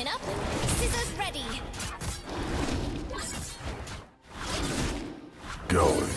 Chin up, scissors ready. Going.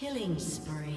Killing spree.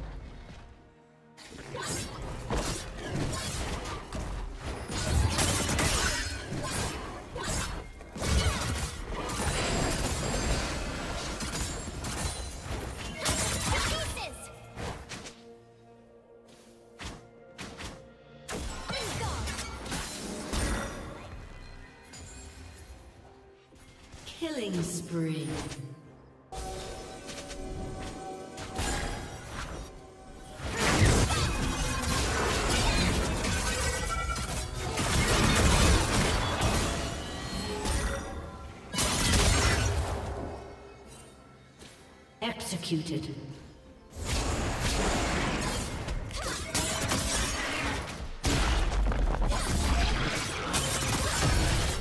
Killing spree. Executed.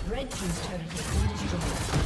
Red team's turret has been destroyed.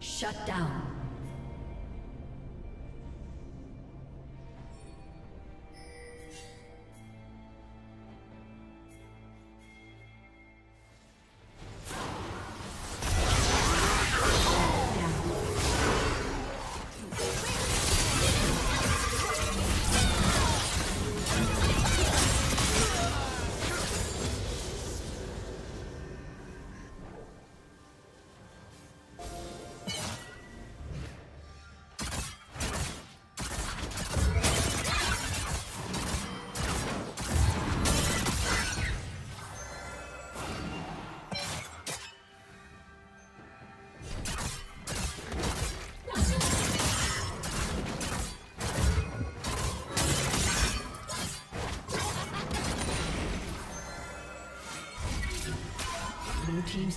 Shut down. Blue team's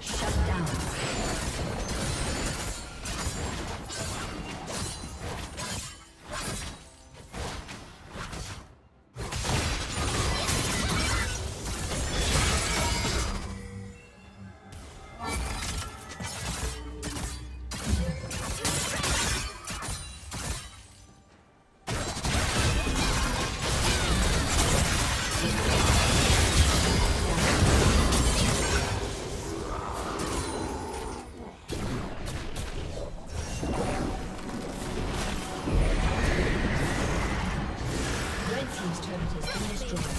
Shut turret has been destroyed.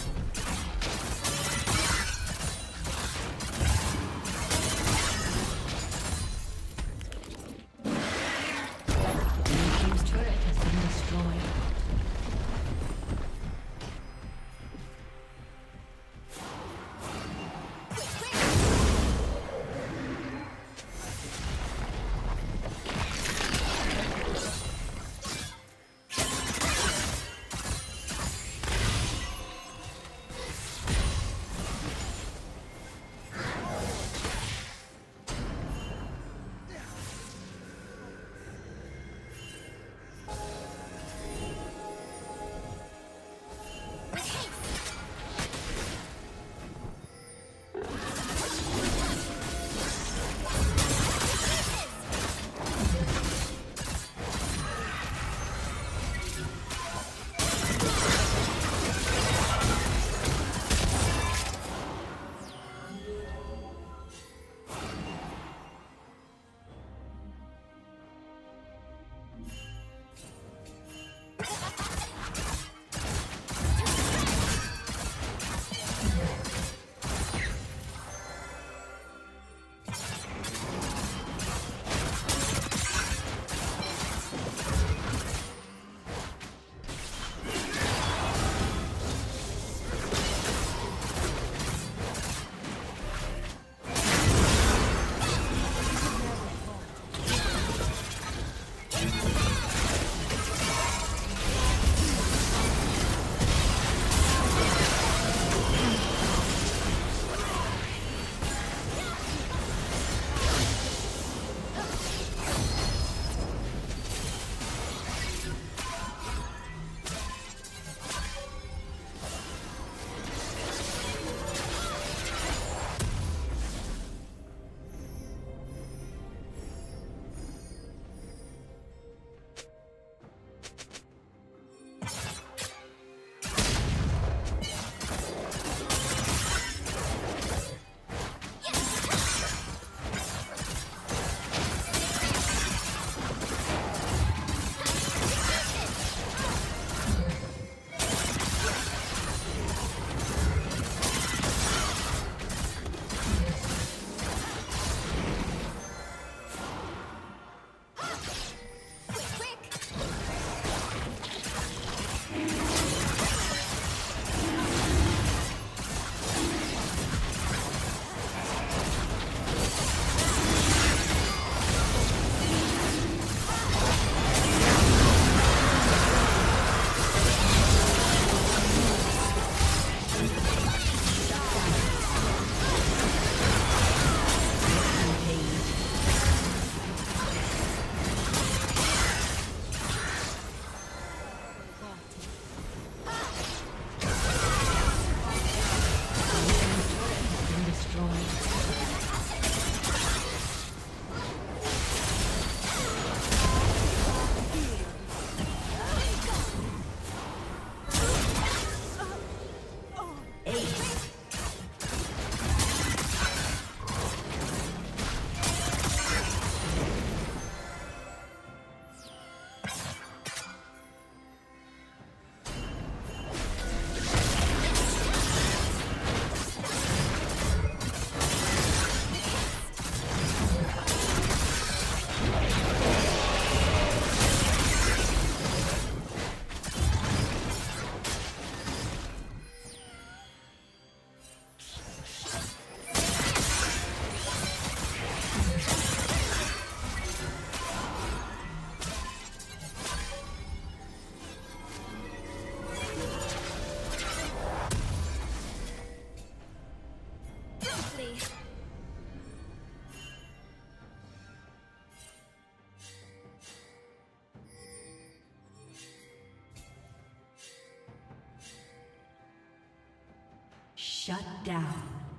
Shut down.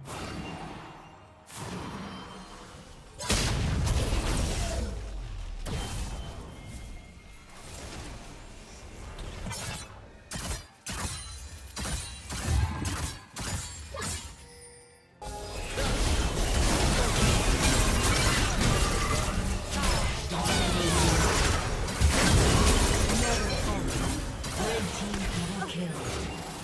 Dominating. Never falling. Red team double kill.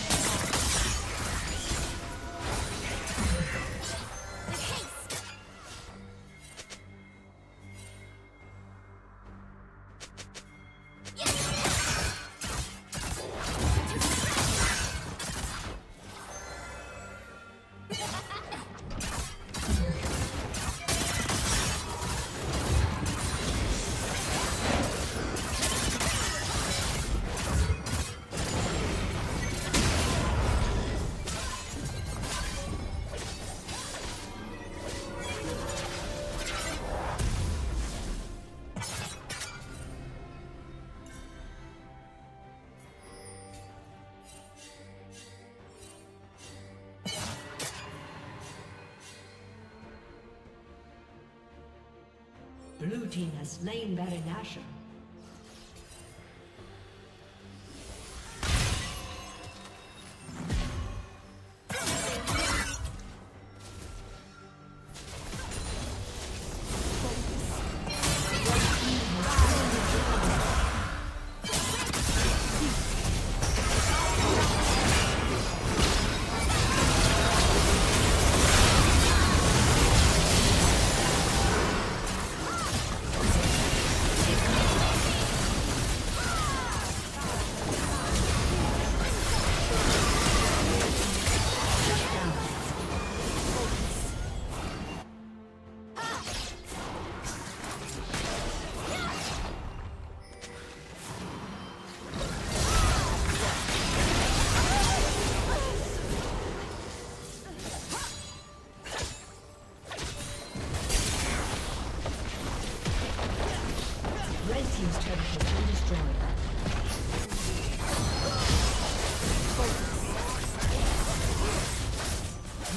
Blue team has slain Baron Nashor.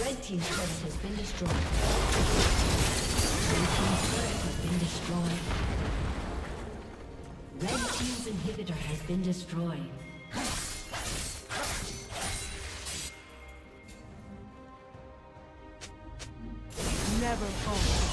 Red team's turret has been destroyed. Red team's turret has been destroyed. Red team's inhibitor has been destroyed. Never fall.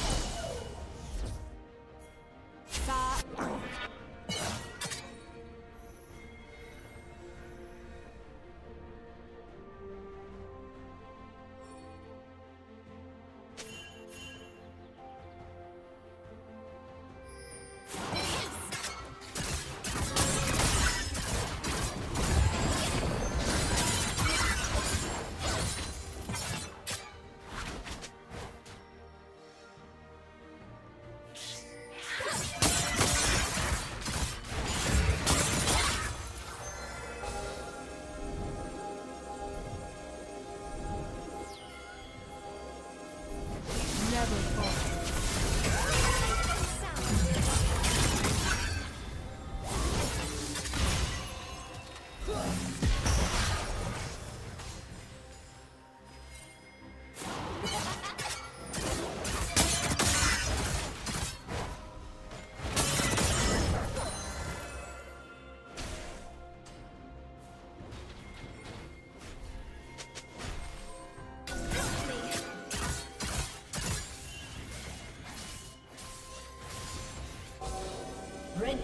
Red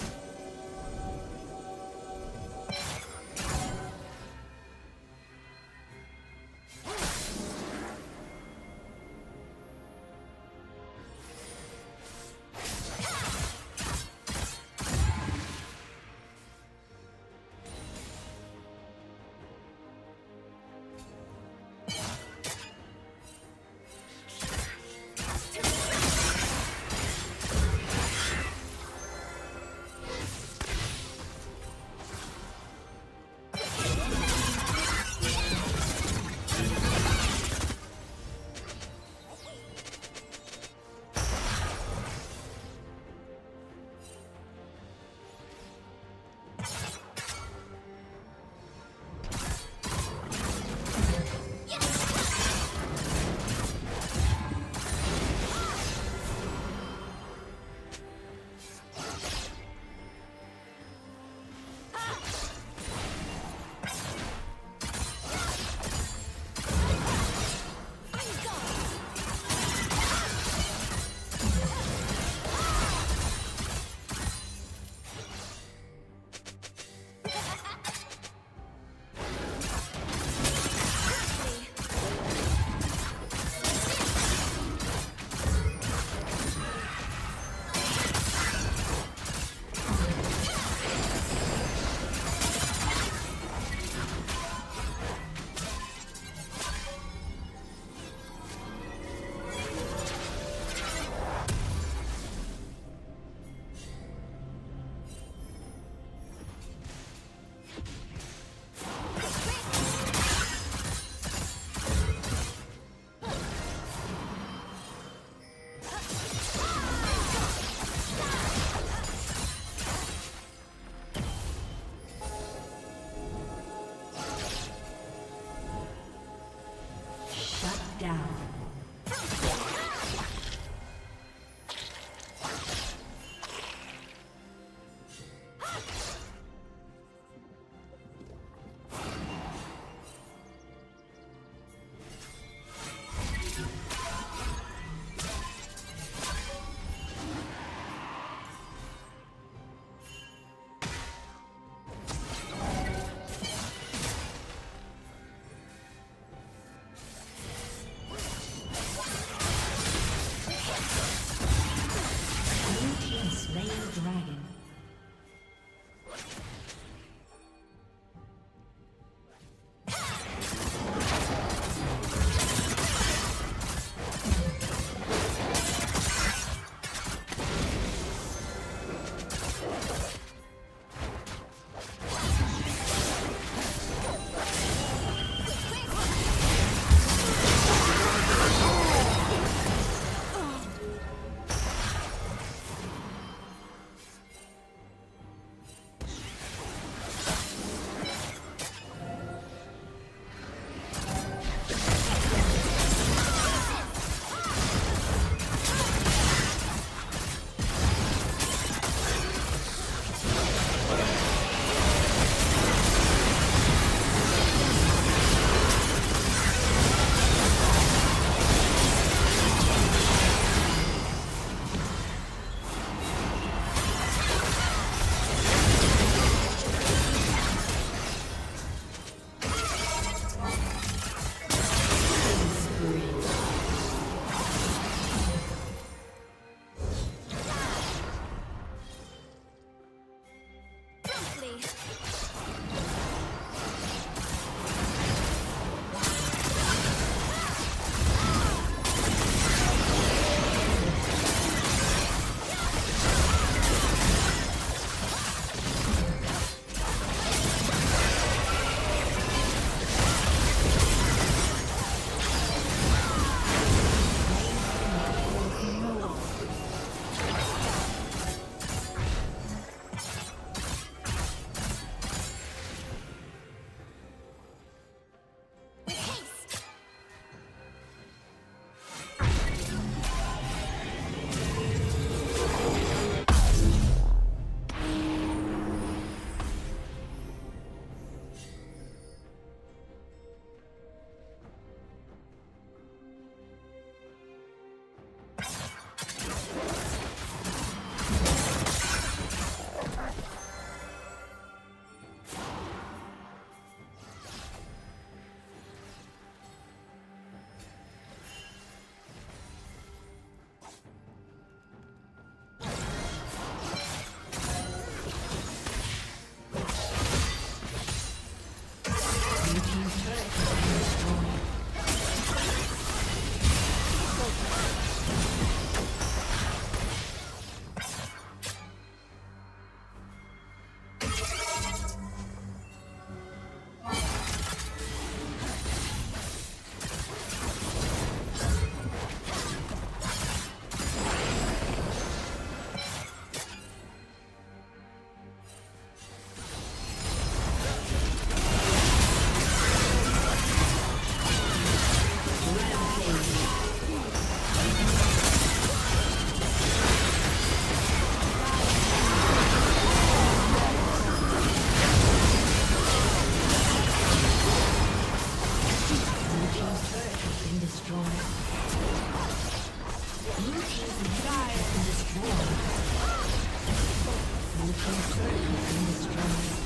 Destroy.